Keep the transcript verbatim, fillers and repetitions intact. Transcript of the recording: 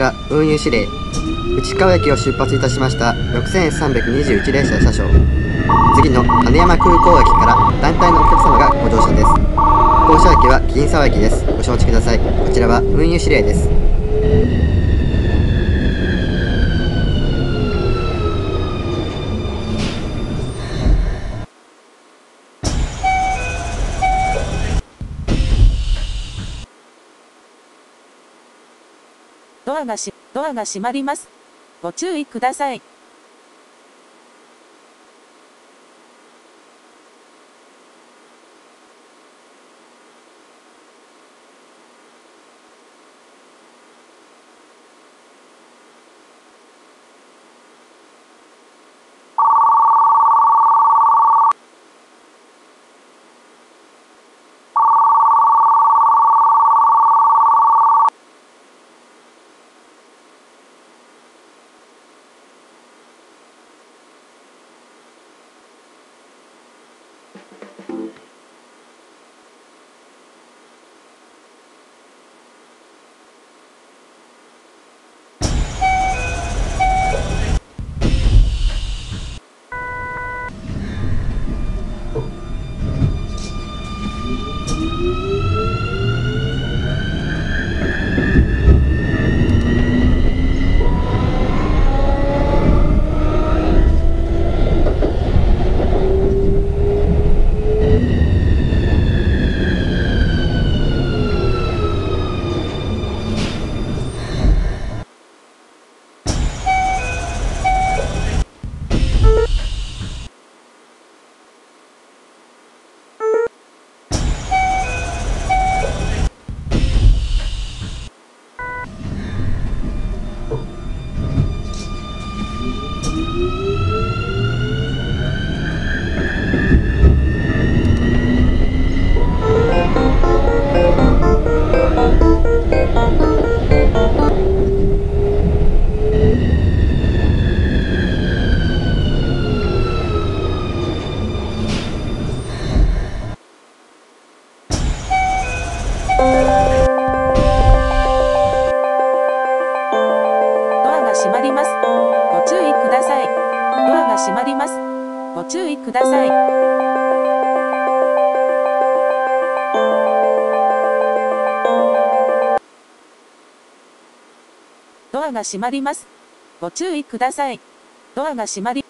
ら運輸指令内川駅を出発いたしましたろくせんさんびゃくにじゅういち列車車掌、次の金山空港駅から団体のお客様がご乗車です。降車駅は銀沢駅です。ご承知ください。こちらは運輸指令です。ドアがし、ドアが閉まります。ご注意ください。ご注意ください。ドアが閉まります。ご注意ください。ドアが閉まり